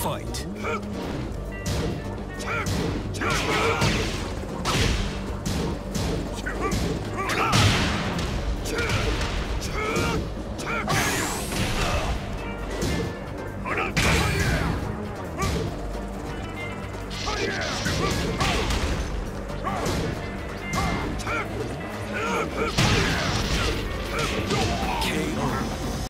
fight. KO.